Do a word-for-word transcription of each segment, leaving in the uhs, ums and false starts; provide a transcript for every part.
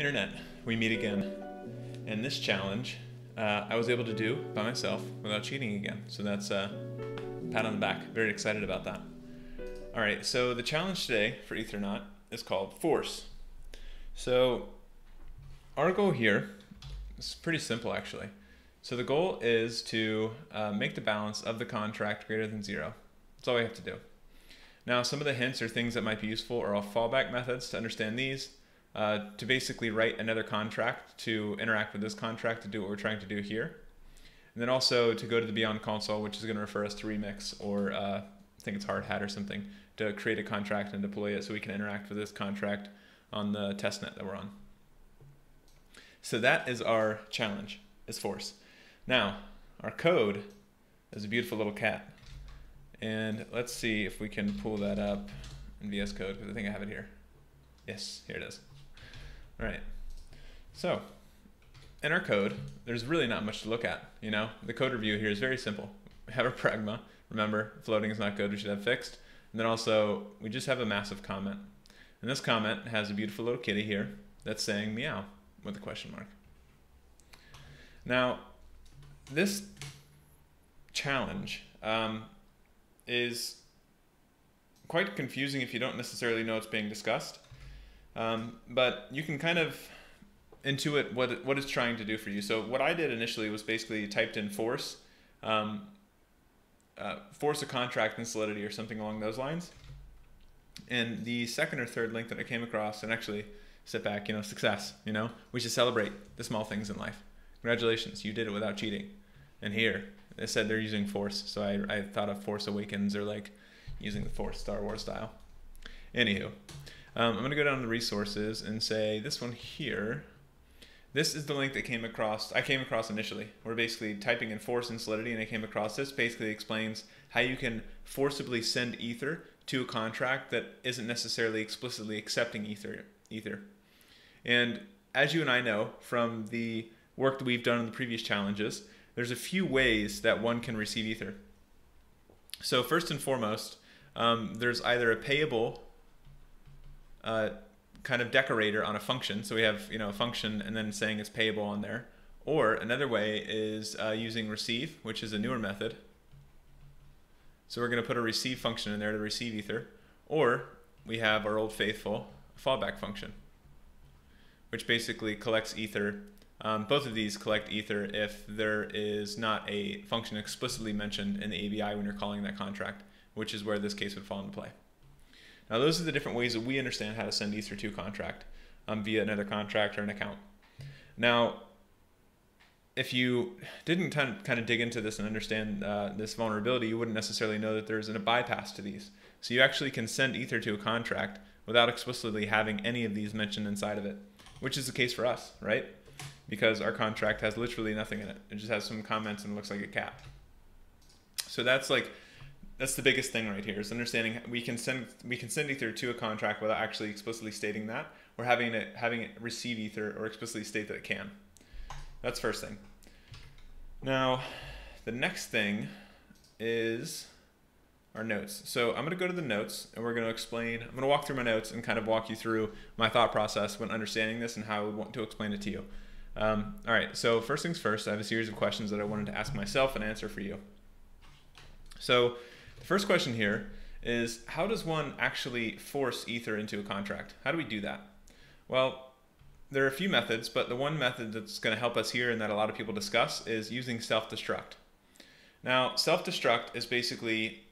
Internet, we meet again. And this challenge, uh, I was able to do by myself without cheating again. So that's a pat on the back. Very excited about that. All right, so the challenge today for Ethernaut is called Force. So our goal here is pretty simple, actually. So the goal is to uh, make the balance of the contract greater than zero. That's all we have to do. Now, some of the hints or things that might be useful are all fallback methods to understand these, uh, to basically write another contract to interact with this contract to do what we're trying to do here. And then also to go to the Beyond console, which is going to refer us to Remix or uh, I think it's Hard Hat or something, to create a contract and deploy it so we can interact with this contract on the testnet that we're on. So that is our challenge, is Force. Now, our code is a beautiful little cat. And let's see if we can pull that up in V S Code, because I think I have it here. Yes, here it is. All right. So in our code, there's really not much to look at. You know, the code review here is very simple. We have a pragma. Remember, floating is not good. We should have fixed. And then also, we just have a massive comment. And this comment has a beautiful little kitty here that's saying meow with a question mark. Now, this challenge um, is quite confusing if you don't necessarily know what's being discussed. Um, but you can kind of intuit what it, what it's trying to do for you. So what I did initially was basically typed in force, um, uh, force a contract in Solidity or something along those lines. And the second or third link that I came across, and actually sit back, you know, success, you know, we should celebrate the small things in life. Congratulations, you did it without cheating. And here, they said they're using force, so I, I thought of Force Awakens or like using the force Star Wars style. Anywho, um, I'm gonna go down to the resources and say this one here, this is the link that came across, I came across initially. We're basically typing in force and Solidity and I came across this. Basically explains how you can forcibly send Ether to a contract that isn't necessarily explicitly accepting Ether. Ether. And as you and I know from the work that we've done in the previous challenges, there's a few ways that one can receive Ether. So first and foremost, um, there's either a payable uh, kind of decorator on a function. So we have, you know, a function and then saying it's payable on there. Or another way is uh, using receive, which is a newer method. So we're going to put a receive function in there to receive Ether. Or we have our old faithful fallback function, which basically collects Ether. Um, both of these collect Ether if there is not a function explicitly mentioned in the A B I when you're calling that contract, which is where this case would fall into play. Now, those are the different ways that we understand how to send Ether to a contract um, via another contract or an account. Now, if you didn't kind of dig into this and understand uh, this vulnerability, you wouldn't necessarily know that there's a bypass to these. So you actually can send Ether to a contract without explicitly having any of these mentioned inside of it, which is the case for us, right? Because our contract has literally nothing in it. It just has some comments and looks like a cat. So that's like, that's the biggest thing right here, is understanding we can send we can send Ether to a contract without actually explicitly stating that, or having it having it receive Ether or explicitly state that it can. That's first thing. Now, the next thing is our notes. So I'm gonna go to the notes and we're gonna explain, I'm gonna walk through my notes and kind of walk you through my thought process when understanding this and how I would want to explain it to you. Um, all right, so first things first, I have a series of questions that I wanted to ask myself and answer for you. So the first question here is, how does one actually force Ether into a contract? How do we do that? Well, there are a few methods, but the one method that's going to help us here and that a lot of people discuss is using self-destruct. Now, self-destruct is basically,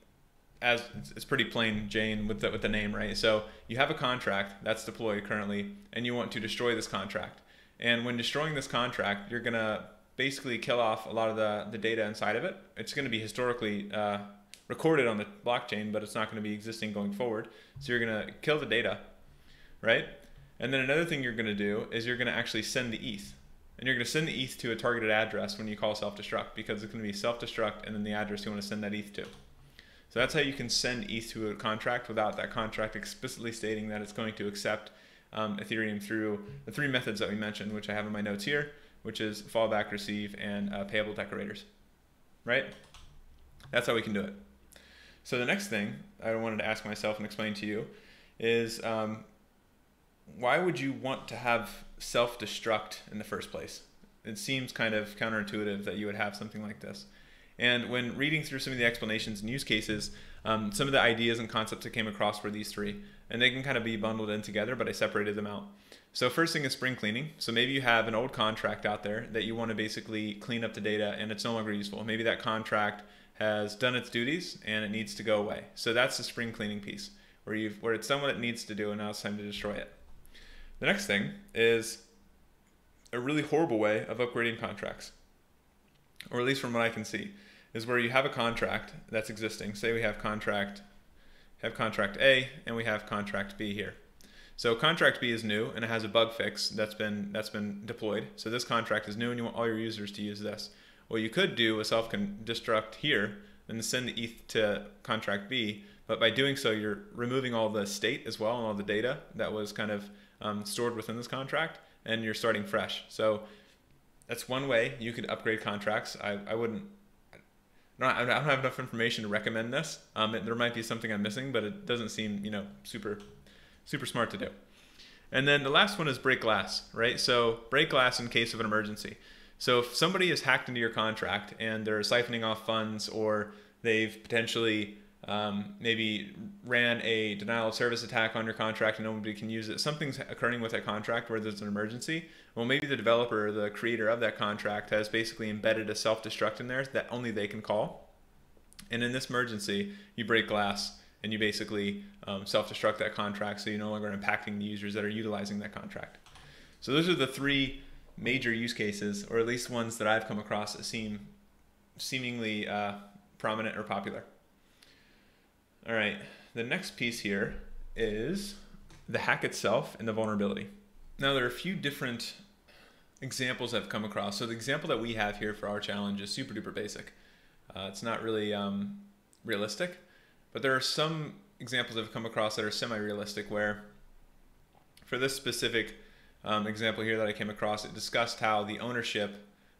as it's pretty plain Jane with the, with the name, right? So you have a contract that's deployed currently and you want to destroy this contract. And when destroying this contract, you're going to basically kill off a lot of the, the data inside of it. It's going to be historically uh, recorded on the blockchain, but it's not going to be existing going forward. So you're going to kill the data, right? And then another thing you're going to do is you're going to actually send the E T H. And you're going to send the E T H to a targeted address when you call self-destruct, because it's going to be self-destruct and then the address you want to send that E T H to. So that's how you can send E T H to a contract without that contract explicitly stating that it's going to accept Um, Ethereum through the three methods that we mentioned, which I have in my notes here, which is fallback, receive, and uh, payable decorators, right? That's how we can do it. So the next thing I wanted to ask myself and explain to you is um, why would you want to have self-destruct in the first place? It seems kind of counterintuitive that you would have something like this. And when reading through some of the explanations and use cases, um, some of the ideas and concepts that came across were these three, and they can kind of be bundled in together, but I separated them out. So first thing is spring cleaning. So maybe you have an old contract out there that you want to basically clean up the data and it's no longer useful. Maybe that contract has done its duties and it needs to go away. So that's the spring cleaning piece where you've, where it's someone that needs to do and now it's time to destroy it. The next thing is a really horrible way of upgrading contracts, or at least from what I can see, is where you have a contract that's existing. Say we have contract, have contract A and we have contract B here. So contract B is new and it has a bug fix that's been that's been deployed. So this contract is new and you want all your users to use this. Well, you could do a self-destruct here and send the E T H to contract B, but by doing so, you're removing all the state as well and all the data that was kind of um, stored within this contract, and you're starting fresh. So that's one way you could upgrade contracts. I, I wouldn't, I don't have enough information to recommend this. Um, it, there might be something I'm missing, but it doesn't seem, you know, super, super smart to do. And then the last one is break glass, right? So break glass in case of an emergency. So if somebody has hacked into your contract and they're siphoning off funds, or they've potentially um, maybe ran a denial of service attack on your contract and nobody can use it, something's occurring with that contract where there's an emergency. Well, maybe the developer or the creator of that contract has basically embedded a self-destruct in there that only they can call. And in this emergency, you break glass and you basically um, self-destruct that contract, so you're no longer impacting the users that are utilizing that contract. So those are the three major use cases, or at least ones that I've come across that seem seemingly uh, prominent or popular. All right, the next piece here is the hack itself and the vulnerability. Now there are a few different examples I've come across. So the example that we have here for our challenge is super duper basic. Uh, it's not really um, realistic, but there are some examples I've come across that are semi-realistic where, for this specific Um, example here that I came across, it discussed how the ownership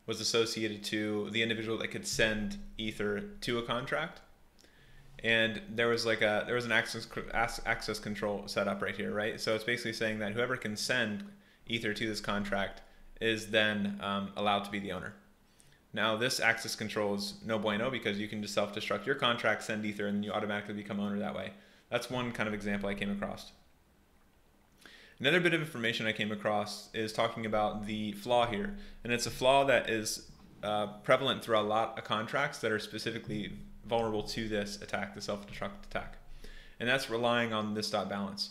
was associated to the individual that could send Ether to a contract, and there was like a there was an access access control set up right here, right? So it's basically saying that whoever can send Ether to this contract is then um, allowed to be the owner. Now this access control is no bueno, because you can just self-destruct your contract, send Ether, and you automatically become owner that way. That's one kind of example I came across. Another bit of information I came across is talking about the flaw here, and it's a flaw that is uh, prevalent through a lot of contracts that are specifically vulnerable to this attack, the self-destruct attack, and that's relying on this dot balance.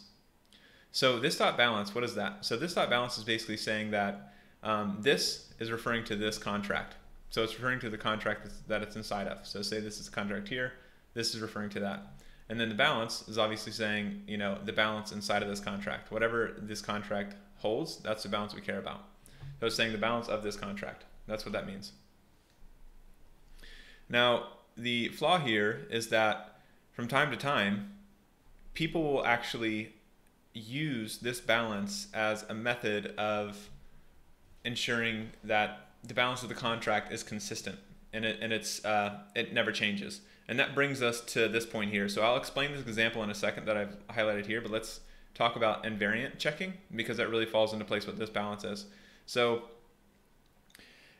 So this dot balance, what is that? So this dot balance is basically saying that um, this is referring to this contract, so it's referring to the contract that it's inside of. So say this is the contract here, this is referring to that. And then the balance is obviously saying, you know, the balance inside of this contract. Whatever this contract holds, that's the balance we care about. So it's saying the balance of this contract. That's what that means. Now, the flaw here is that from time to time, people will actually use this balance as a method of ensuring that the balance of the contract is consistent and it, and it's, uh, it never changes. And that brings us to this point here. So I'll explain this example in a second that I've highlighted here, but let's talk about invariant checking, because that really falls into place with this balance is. So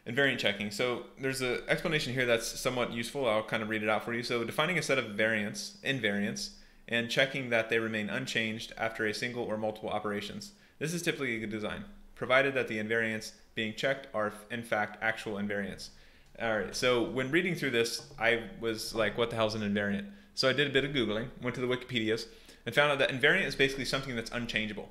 invariant checking. So there's an explanation here that's somewhat useful. I'll kind of read it out for you. So defining a set of variants, invariants, and checking that they remain unchanged after a single or multiple operations. This is typically a good design, provided that the invariants being checked are in fact actual invariants. All right, so when reading through this, I was like, what the hell is an invariant? So I did a bit of Googling, went to the Wikipedias, and found out that invariant is basically something that's unchangeable.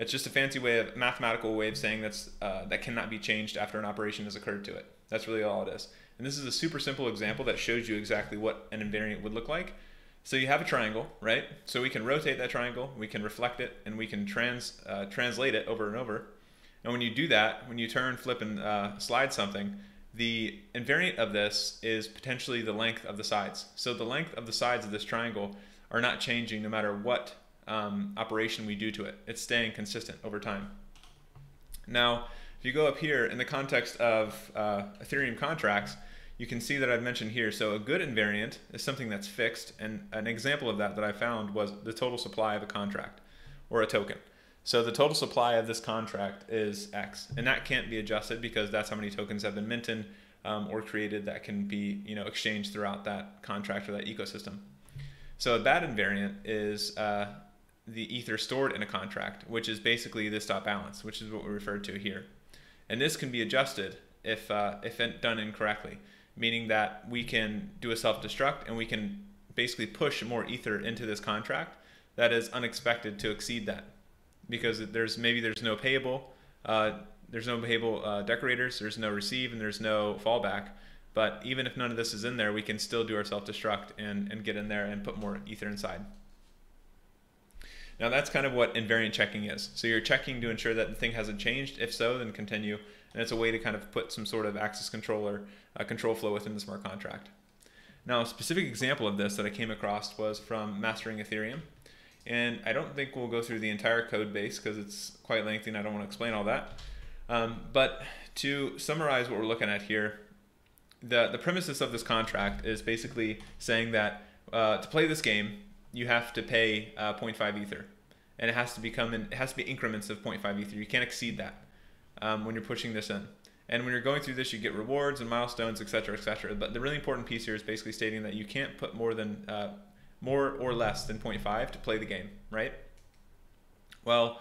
It's just a fancy way of, mathematical way of saying that's, uh, that cannot be changed after an operation has occurred to it. That's really all it is. And this is a super simple example that shows you exactly what an invariant would look like. So you have a triangle, right? So we can rotate that triangle, we can reflect it, and we can trans, uh, translate it over and over. And when you do that, when you turn, flip, and uh, slide something, the invariant of this is potentially the length of the sides. So the length of the sides of this triangle are not changing no matter what um, operation we do to it. It's staying consistent over time. Now, if you go up here in the context of uh, Ethereum contracts, you can see that I've mentioned here. So a good invariant is something that's fixed, and an example of that that I found was the total supply of a contract or a token. So the total supply of this contract is X, and that can't be adjusted because that's how many tokens have been minted um, or created that can be, you know, exchanged throughout that contract or that ecosystem. So that invariant is uh, the ether stored in a contract, which is basically this dot balance, which is what we referred to here. And this can be adjusted if, uh, if done incorrectly, meaning that we can do a self-destruct and we can basically push more ether into this contract that is unexpected to exceed that. Because there's maybe there's no payable, uh, there's no payable uh, decorators, there's no receive, and there's no fallback. But even if none of this is in there, we can still do our self-destruct and, and get in there and put more ether inside. Now that's kind of what invariant checking is. So you're checking to ensure that the thing hasn't changed. If so, then continue. And it's a way to kind of put some sort of access control or uh, control flow within the smart contract. Now a specific example of this that I came across was from Mastering Ethereum. And I don't think we'll go through the entire code base because it's quite lengthy and I don't want to explain all that. Um, but to summarize what we're looking at here, the, the premises of this contract is basically saying that uh, to play this game, you have to pay uh, zero point five ether, and it has to become an, it has to be increments of zero point five ether. You can't exceed that um, when you're pushing this in. And when you're going through this, you get rewards and milestones, et cetera, et cetera. But the really important piece here is basically stating that you can't put more than uh, more or less than zero point five to play the game, right? Well,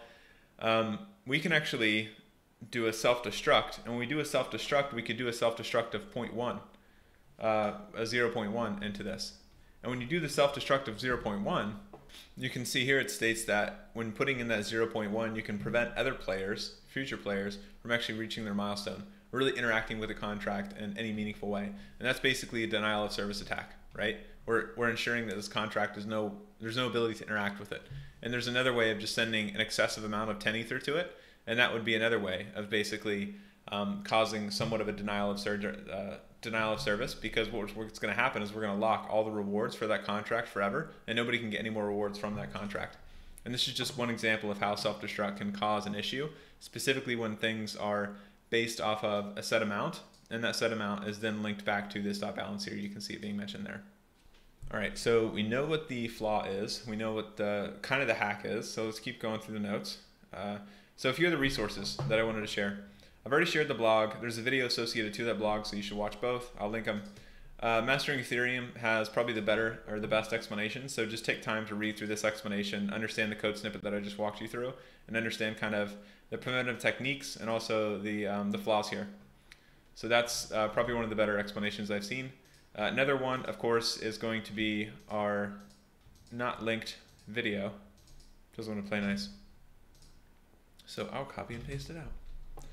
um, we can actually do a self-destruct, and when we do a self-destruct, we could do a self-destruct of zero point one, uh, a zero point one into this. And when you do the self-destruct of zero point one, you can see here it states that when putting in that zero point one, you can prevent other players, future players, from actually reaching their milestone, or really interacting with the contract in any meaningful way. And that's basically a denial of service attack, right? We're, we're ensuring that this contract is no, there's no ability to interact with it. And there's another way of just sending an excessive amount of ten ether to it, and that would be another way of basically um, causing somewhat of a denial of service. Uh, denial of service, because what's going to happen is we're going to lock all the rewards for that contract forever, and nobody can get any more rewards from that contract. And this is just one example of how self-destruct can cause an issue, specifically when things are based off of a set amount, and that set amount is then linked back to this dot balance here. You can see it being mentioned there. All right, so we know what the flaw is. We know what the kind of the hack is, so let's keep going through the notes. Uh, so a few other resources that I wanted to share. I've already shared the blog. There's a video associated to that blog, so you should watch both. I'll link them. Uh, Mastering Ethereum has probably the better or the best explanation, so just take time to read through this explanation, understand the code snippet that I just walked you through, and understand kind of the primitive techniques and also the, um, the flaws here. So that's uh, probably one of the better explanations I've seen. Uh, another one, of course, is going to be our not linked video. Doesn't want to play nice. So I'll copy and paste it out.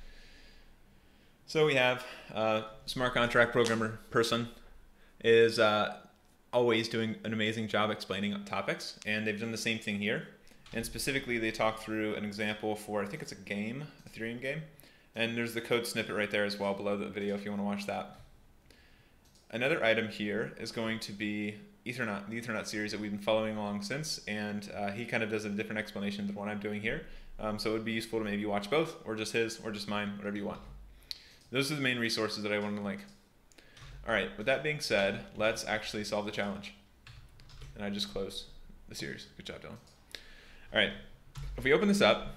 So we have uh, Smart Contract Programmer person is uh, always doing an amazing job explaining topics, and they've done the same thing here. And specifically, they talk through an example for, I think it's a game, Ethereum game, and there's the code snippet right there as well below the video if you want to watch that. Another item here is going to be Ethernaut, the Ethernaut series that we've been following along since, and uh, he kind of does a different explanation than what I'm doing here. Um, so it would be useful to maybe watch both, or just his, or just mine, whatever you want. Those are the main resources that I wanted to link. All right, with that being said, let's actually solve the challenge. And I just closed the series. Good job, Dylan. All right, if we open this up,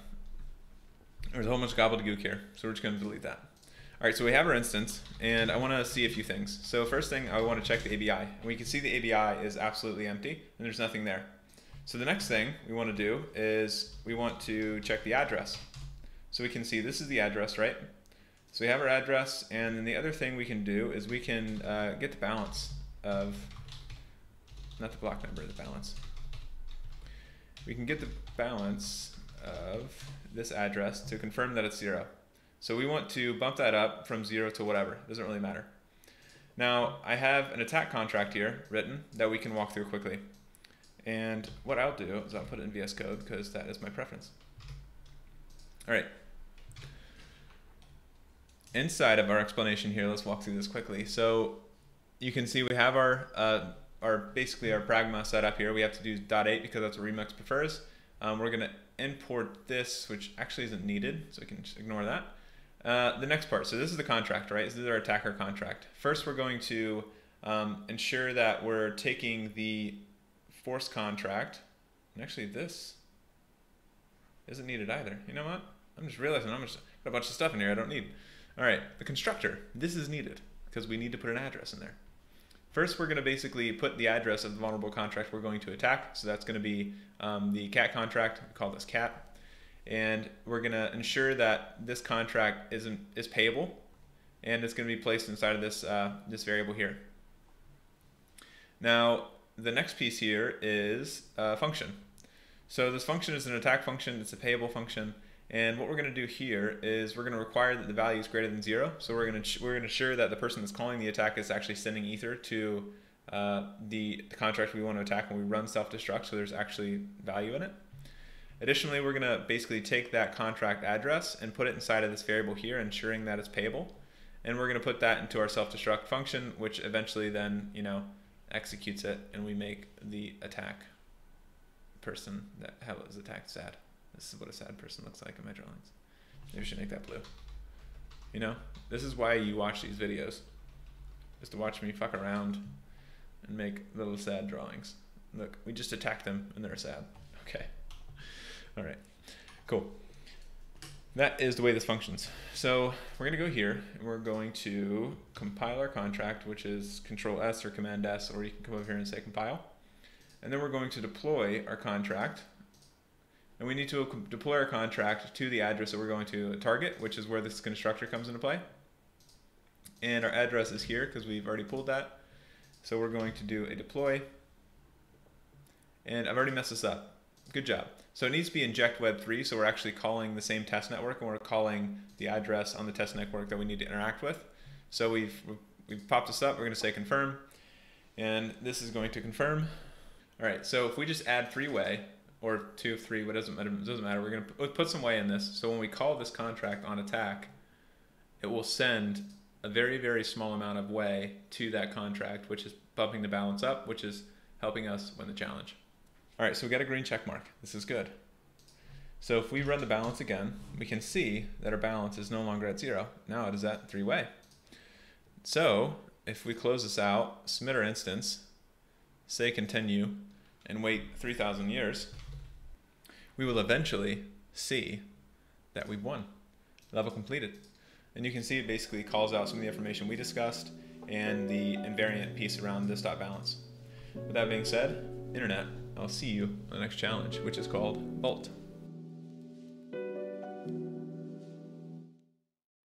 there's a whole bunch of gobbledygook here, so we're just gonna delete that. All right, so we have our instance, and I wanna see a few things. So first thing, I wanna check the A B I. And we can see the A B I is absolutely empty, and there's nothing there. So the next thing we wanna do is we want to check the address. So we can see this is the address, right? So we have our address, and then the other thing we can do is we can uh, get the balance of, not the block number, the balance. We can get the balance of this address to confirm that it's zero. So we want to bump that up from zero to whatever, doesn't really matter. Now I have an attack contract here written that we can walk through quickly. And what I'll do is I'll put it in V S Code because that is my preference. All right. Inside of our explanation here, let's walk through this quickly. So you can see we have our, uh, our basically our pragma set up here. We have to do dot eight because that's what Remix prefers. Um, we're gonna import this, which actually isn't needed, so we can just ignore that. Uh, the next part, so this is the contract, right? So this is our attacker contract. First, we're going to um, ensure that we're taking the force contract, and actually this, isn't needed either. You know what? I'm just realizing I'm just got a bunch of stuff in here I don't need. All right, the constructor. This is needed because we need to put an address in there. First, we're going to basically put the address of the vulnerable contract we're going to attack. So that's going to be um, the cat contract. We call this cat. And we're going to ensure that this contract isn't is payable, and it's going to be placed inside of this uh, this variable here. Now, the next piece here is a function. So this function is an attack function. It's a payable function. And what we're going to do here is we're going to require that the value is greater than zero. So we're going to we're going to ensure that the person that's calling the attack is actually sending ether to uh, the, the contract we want to attack when we run self-destruct. So there's actually value in it. Additionally, we're going to basically take that contract address and put it inside of this variable here, ensuring that it's payable. And we're going to put that into our self-destruct function, which eventually then you know executes it, and we make the attack person that was attacked sad. This is what a sad person looks like in my drawings. Maybe we should make that blue. You know, this is why you watch these videos. Just to watch me fuck around and make little sad drawings. Look, we just attacked them and they're sad. Okay. All right, cool. That is the way this functions. So we're gonna go here and we're going to compile our contract, which is Control S or Command S, or you can come over here and say compile. And then we're going to deploy our contract. And we need to deploy our contract to the address that we're going to target, which is where this constructor comes into play. And our address is here because we've already pulled that. So we're going to do a deploy. And I've already messed this up. Good job. So it needs to be inject web three. So we're actually calling the same test network, and we're calling the address on the test network that we need to interact with. So we've, we've popped this up. We're going to say confirm. And this is going to confirm. All right. So if we just add three-way, or two of three, what doesn't matter, doesn't matter. We're gonna put some way in this. So when we call this contract on attack, it will send a very, very small amount of way to that contract, which is bumping the balance up, which is helping us win the challenge. All right, so we got a green check mark. This is good. So if we run the balance again, we can see that our balance is no longer at zero. Now it is at three way. So if we close this out, submit our instance, say continue, and wait three thousand years, we will eventually see that we've won. Level completed. And you can see it basically calls out some of the information we discussed and the invariant piece around this dot balance. With that being said, Internet, I'll see you on the next challenge, which is called Vault.